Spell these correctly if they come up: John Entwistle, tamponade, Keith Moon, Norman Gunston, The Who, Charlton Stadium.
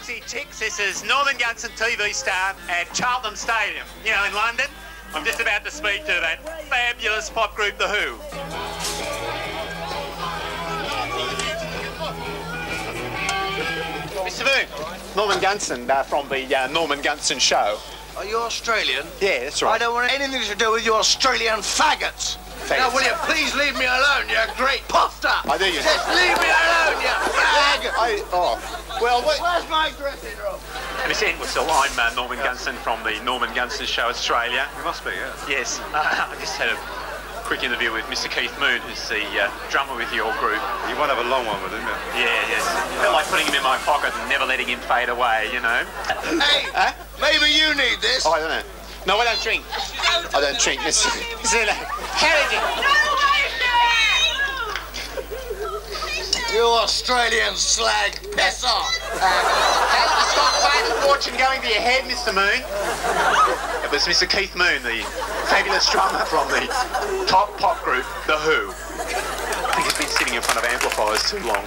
Foxy Chicks. This is Norman Gunston, TV star at Charlton Stadium, you know, in London. I'm just about to speak to that fabulous pop group, The Who. Mr. Moon, Norman Gunston from the Norman Gunston Show. Are you Australian? Yeah, that's right. I don't want anything to do with you Australian faggots. Thanks. Now, will you please leave me alone, you great puffed up? I do, you. Just leave me alone, you fag! Well, wait. Where's my dressing room? Miss Entwistle, I'm Norman Gunston from the Norman Gunston Show, Australia. You must be, yeah. Yes. I just had a quick interview with Mr. Keith Moon, who's the drummer with your group. You won't have a long one with him, yeah? Yeah, yes. I felt like putting him in my pocket and never letting him fade away, you know. Hey, maybe you need this. Oh, I don't know. No, I don't drink. I don't drink. This is it. How did you? You Australian slag, piss off. How did you stop fame fortune going to your head, Mr. Moon? It was Mr. Keith Moon, the fabulous drummer from the top pop group, The Who. I think he's been sitting in front of amplifiers too long.